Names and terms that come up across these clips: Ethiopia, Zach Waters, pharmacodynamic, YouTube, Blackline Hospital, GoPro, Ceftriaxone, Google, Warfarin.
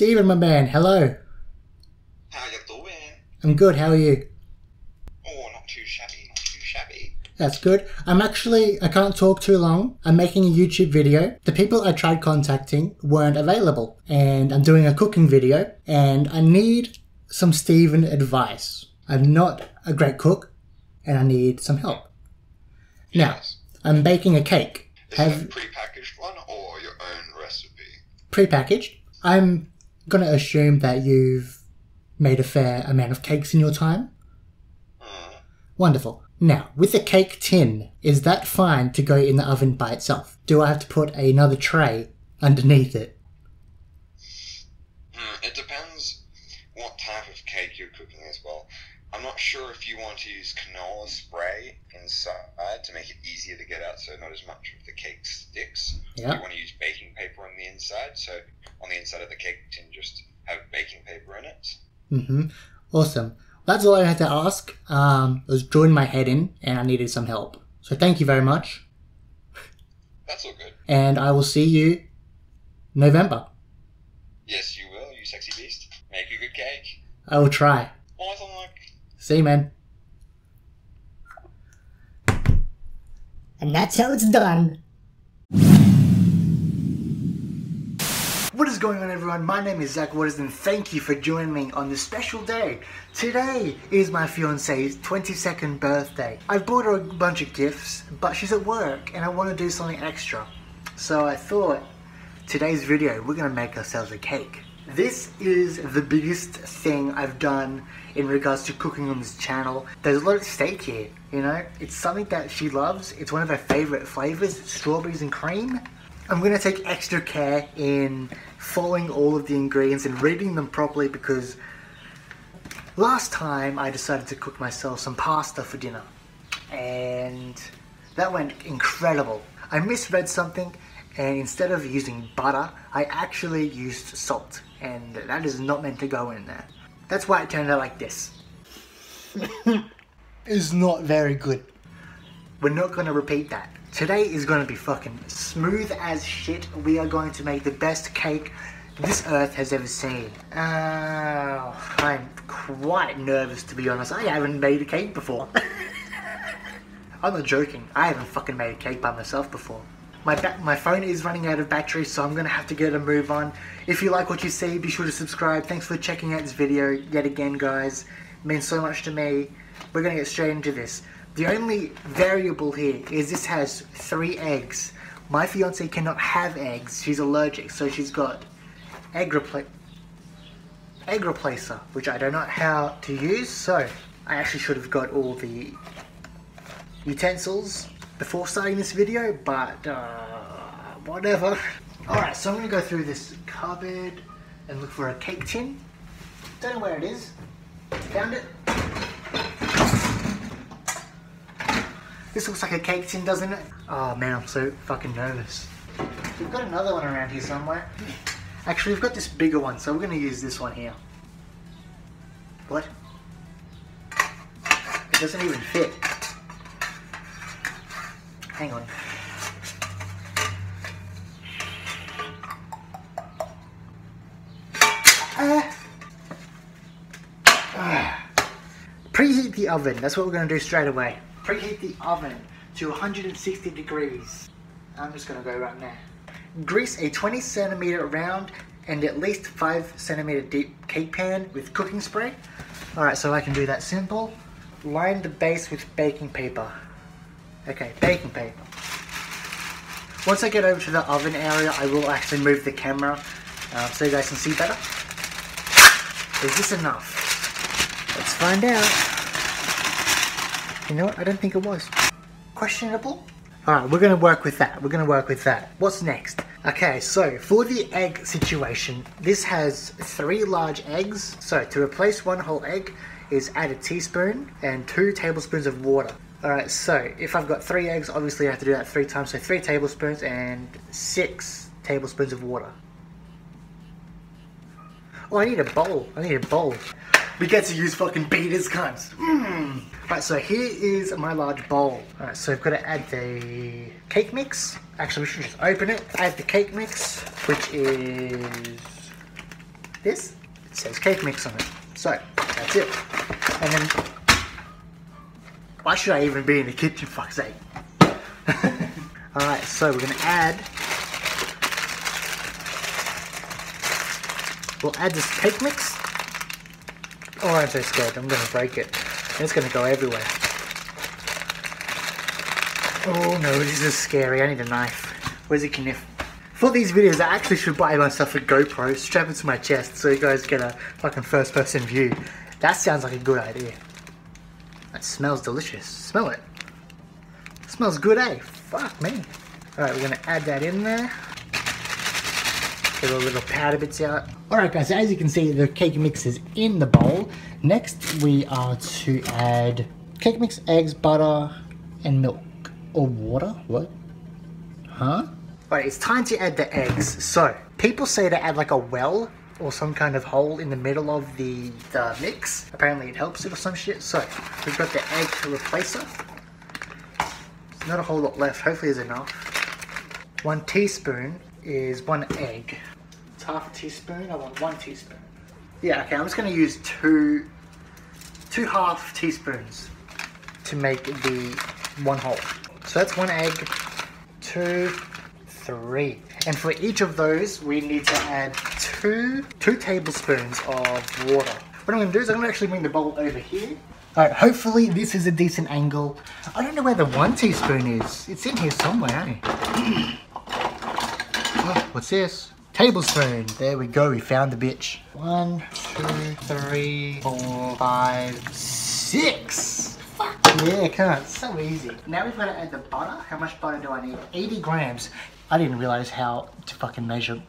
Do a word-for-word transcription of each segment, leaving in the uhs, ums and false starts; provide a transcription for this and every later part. Stephen, my man, hello. How you doing? I'm good, how are you? Oh, not too shabby, not too shabby. That's good. I'm actually, I can't talk too long. I'm making a YouTube video. The people I tried contacting weren't available. And I'm doing a cooking video. And I need some Stephen advice. I'm not a great cook. And I need some help. Yes. Now, I'm baking a cake. Is Have... it a prepackaged one or your own recipe? Prepackaged. I'm going to assume that you've made a fair amount of cakes in your time. Mm. Wonderful. Now, with the cake tin, is that fine to go in the oven by itself? Do I have to put another tray underneath it? Mm, it depends what type of cake you're cooking as well. I'm not sure if you want to use canola spray inside to make it easier to get out so not as much of the cake sticks. Yep. You want to use baking paper on the inside, so on the inside of the cake tin just have baking paper in it. Mm-hmm. Awesome. That's all I had to ask. Um, I was drawing my head in and I needed some help. So thank you very much. That's all good. And I will see you November. Yes, you will, you sexy beast. Make a good cake. I will try. Awesome, look. See you, man. And that's how it's done. What is going on, everyone? My name is Zach Waters and thank you for joining me on this special day. Today is my fiance's twenty-second birthday. I've bought her a bunch of gifts, but she's at work and I want to do something extra. So I thought, today's video, we're going to make ourselves a cake. This is the biggest thing I've done in regards to cooking on this channel. There's a lot at stake here, you know? It's something that she loves. It's one of her favorite flavors, strawberries and cream. I'm going to take extra care in following all of the ingredients and reading them properly because last time I decided to cook myself some pasta for dinner and that went incredible. I misread something and instead of using butter, I actually used salt and that is not meant to go in there. That's why it turned out like this. It's not very good. We're not going to repeat that. Today is going to be fucking smooth as shit. We are going to make the best cake this earth has ever seen. Oh, I'm quite nervous, to be honest. I haven't made a cake before. I'm not joking. I haven't fucking made a cake by myself before. My, ba my phone is running out of battery, so I'm going to have to get a move on. If you like what you see, be sure to subscribe. Thanks for checking out this video yet again, guys. It means so much to me. We're going to get straight into this. The only variable here is this has three eggs. My fiance cannot have eggs. She's allergic, so she's got egg, repla egg replacer, which I don't know how to use, so I actually should have got all the utensils before starting this video, but uh, whatever. Alright, so I'm going to go through this cupboard and look for a cake tin. Don't know where it is. Found it. This looks like a cake tin, doesn't it? Oh man, I'm so fucking nervous. We've got another one around here somewhere. Actually, we've got this bigger one, so we're going to use this one here. What? It doesn't even fit. Hang on. Ah. Ah. Preheat the oven, that's what we're going to do straight away. Preheat the oven to one hundred sixty degrees. I'm just going to go right now. Grease a twenty centimeter round and at least five centimeter deep cake pan with cooking spray. Alright, so I can do that simple. Line the base with baking paper. Okay, baking paper. Once I get over to the oven area, I will actually move the camera uh, so you guys can see better. Is this enough? Let's find out. You know what, I don't think it was. Questionable? Alright, we're going to work with that. We're going to work with that. What's next? Okay, so for the egg situation, this has three large eggs. So to replace one whole egg is add a teaspoon and two tablespoons of water. Alright, so if I've got three eggs, obviously I have to do that three times. So three tablespoons and six tablespoons of water. Oh, I need a bowl. I need a bowl. We get to use fucking beaters, cunts. Mm. Right, so here is my large bowl. Alright, so I've got to add the cake mix. Actually, we should just open it. Add the cake mix, which is this, it says cake mix on it. So that's it. And then, why should I even be in the kitchen, fuck's sake? Alright, so we're gonna add, we'll add this cake mix. Oh, I'm so scared, I'm gonna break it. It's gonna go everywhere. Oh no, this is scary, I need a knife. Where's the knife? For these videos, I actually should buy myself a GoPro, strap it to my chest, so you guys get a fucking first person view. That sounds like a good idea. That smells delicious, smell it. It smells good, eh? Fuck me. Alright, we're gonna add that in there. Get all the little powder bits out. Alright guys, so as you can see, the cake mix is in the bowl. Next, we are to add cake mix, eggs, butter, and milk. Or water? What? Huh? Alright, it's time to add the eggs. So, people say to add like a well or some kind of hole in the middle of the, the mix. Apparently it helps it or some shit. So, we've got the egg replacer. There's not a whole lot left. Hopefully there's enough. One teaspoon is one egg. It's half a teaspoon. I want one teaspoon. Yeah, okay, I'm just going to use two, two half teaspoons to make the one whole. So that's one egg, two, three. And for each of those, we need to add two, two tablespoons of water. What I'm gonna do is I'm gonna actually bring the bowl over here. All right, hopefully this is a decent angle. I don't know where the one teaspoon is. It's in here somewhere, eh? Oh, what's this? Tablespoon. There we go, we found the bitch. One, two, three, four, five, six. Yeah, can't. So easy. Now we've got to add the butter. How much butter do I need? eighty grams. I didn't realize how to fucking measure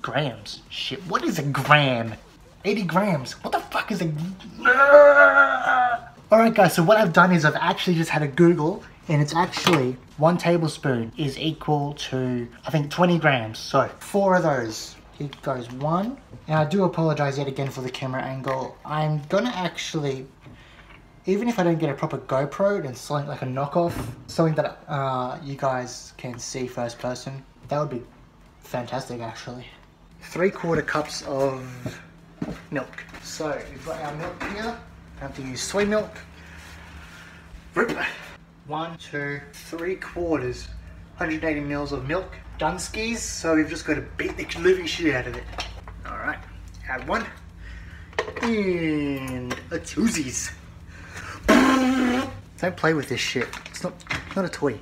grams. Shit, what is a gram? eighty grams. What the fuck is a... Alright guys, so what I've done is I've actually just had a Google, and it's actually one tablespoon is equal to, I think, twenty grams. So, four of those. Here goes one. Now I do apologize yet again for the camera angle. I'm gonna actually... Even if I don't get a proper GoPro and something like a knockoff, something that uh, you guys can see first person, that would be fantastic actually. Three quarter cups of milk. So we've got our milk here. I have to use soy milk. One, two, three quarters, one hundred eighty mils of milk. Dunskies, so we've just got to beat the living shit out of it. All right, add one. And a twosies. Don't play with this shit. It's not not a toy.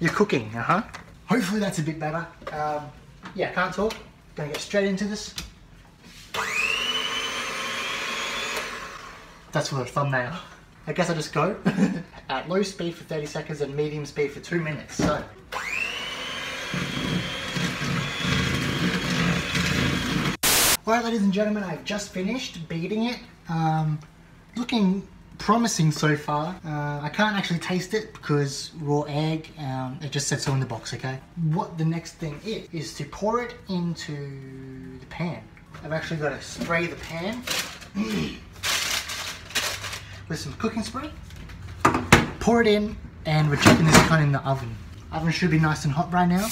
You're cooking, uh-huh. Hopefully that's a bit better. Um, yeah, can't talk. Gonna get straight into this. That's for the thumbnail. I guess I just go. At low speed for thirty seconds and medium speed for two minutes, so. Alright, ladies and gentlemen, I've just finished beating it. Um, looking... promising so far. Uh, I can't actually taste it because raw egg, um, it just said so in the box, okay? What the next thing is, is to pour it into the pan. I've actually got to spray the pan with some cooking spray. Pour it in, and we're chucking this cunt in the oven. Oven should be nice and hot right now.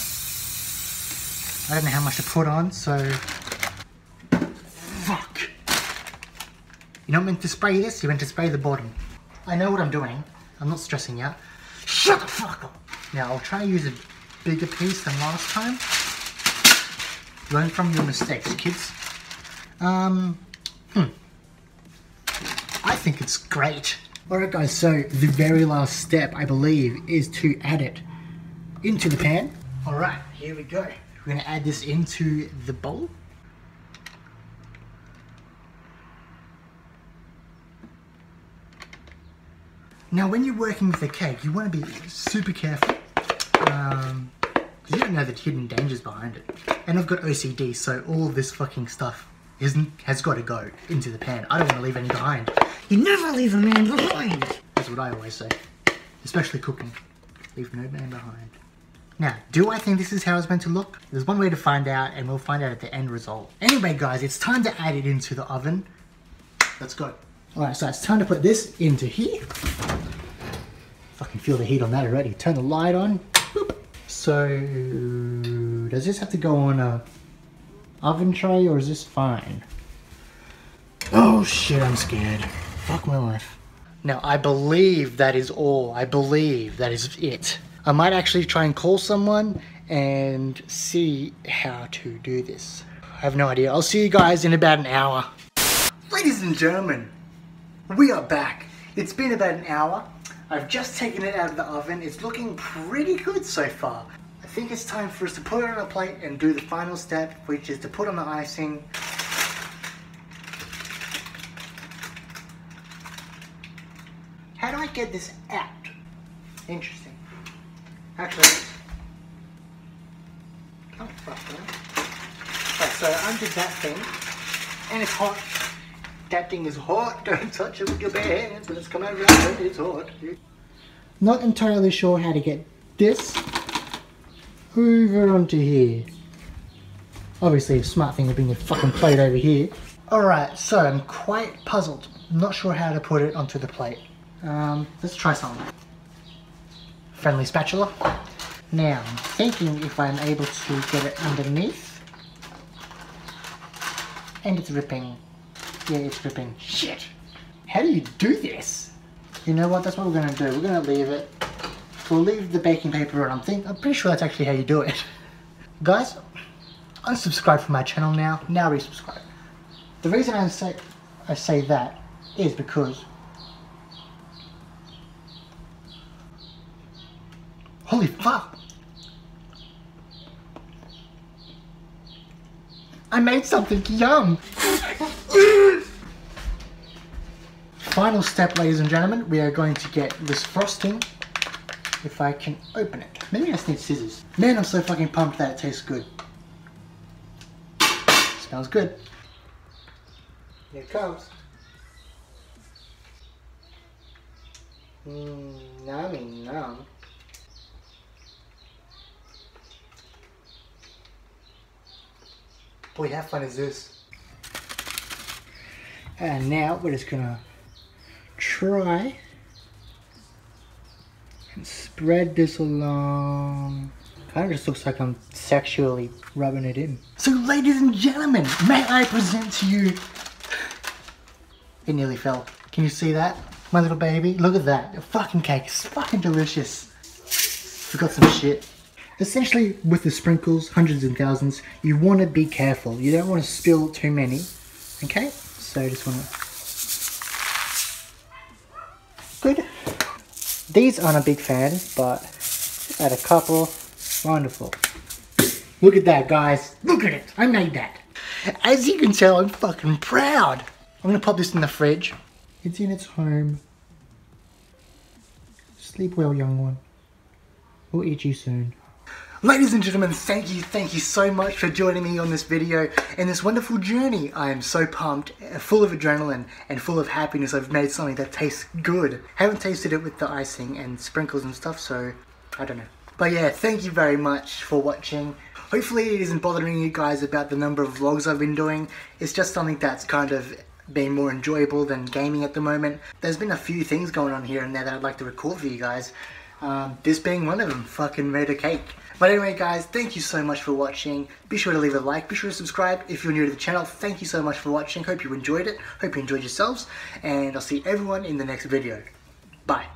I don't know how much to put on, so... Fuck! You're not meant to spray this, you're meant to spray the bottom. I know what I'm doing. I'm not stressing you out. Shut the fuck up! Now, I'll try and use a bigger piece than last time. Learn from your mistakes, kids. Um, hmm. I think it's great. Alright guys, so the very last step, I believe, is to add it into the pan. Alright, here we go. We're gonna add this into the bowl. Now when you're working with a cake, you want to be super careful because um, you don't know the hidden dangers behind it. And I've got O C D, so all this fucking stuff isn't, has got to go into the pan. I don't want to leave any behind. You never leave a man behind! That's what I always say, especially cooking. Leave no man behind. Now, do I think this is how it's meant to look? There's one way to find out, and we'll find out at the end result. Anyway guys, it's time to add it into the oven. Let's go. Alright, so it's time to put this into here. Fucking feel the heat on that already. Turn the light on. Boop. So, does this have to go on a oven tray or is this fine? Oh shit, I'm scared. Fuck my life. Now, I believe that is all. I believe that is it. I might actually try and call someone and see how to do this. I have no idea. I'll see you guys in about an hour. Ladies and gentlemen, we are back. It's been about an hour. I've just taken it out of the oven. It's looking pretty good so far. I think it's time for us to put it on a plate and do the final step, which is to put on the icing. How do I get this out? Interesting. Actually, oh fuck that. Right, so I undid that thing, and it's hot. That thing is hot. Don't touch it with your bare hands. Let's come over and it's hot. Not entirely sure how to get this over onto here. Obviously, a smart thing would bring the fucking plate over here. All right, so I'm quite puzzled. I'm not sure how to put it onto the plate. Um, let's try something. Friendly spatula. Now, I'm thinking if I'm able to get it underneath. And it's ripping. Yeah, it's ripping. Shit! How do you do this? You know what, that's what we're gonna do. We're gonna leave it. We'll leave the baking paper on. I'm, think, I'm pretty sure that's actually how you do it. Guys, unsubscribe from my channel now. Now resubscribe. The reason I say, I say that is because... Holy fuck! I made something yum! Final step, ladies and gentlemen, we are going to get this frosting. If I can open it. Maybe I just need scissors. Man, I'm so fucking pumped that it tastes good. Smells good. Here it comes. Mmm, nummy num. Boy, how fun is this? And now we're just gonna try and spread this along. Kind of just looks like I'm sexually rubbing it in. So ladies and gentlemen, may I present to you... It nearly fell. Can you see that? My little baby. Look at that. The fucking cake is fucking delicious. Forgot some shit. Essentially, with the sprinkles, hundreds and thousands, you want to be careful. You don't want to spill too many. Okay? So I just want to... Good. These aren't a big fan, but add a couple. Wonderful. Look at that, guys. Look at it. I made that. As you can tell, I'm fucking proud. I'm going to pop this in the fridge. It's in its home. Sleep well, young one. We'll eat you soon. Ladies and gentlemen, thank you, thank you so much for joining me on this video and this wonderful journey. I am so pumped, full of adrenaline and full of happiness. I've made something that tastes good. Haven't tasted it with the icing and sprinkles and stuff, so I don't know. But yeah, thank you very much for watching. Hopefully it isn't bothering you guys about the number of vlogs I've been doing. It's just something that's kind of been more enjoyable than gaming at the moment. There's been a few things going on here and there that I'd like to record for you guys. Um, this being one of them, fucking made a cake. But anyway guys, thank you so much for watching. Be sure to leave a like, be sure to subscribe if you're new to the channel. Thank you so much for watching, hope you enjoyed it, hope you enjoyed yourselves, and I'll see everyone in the next video. Bye.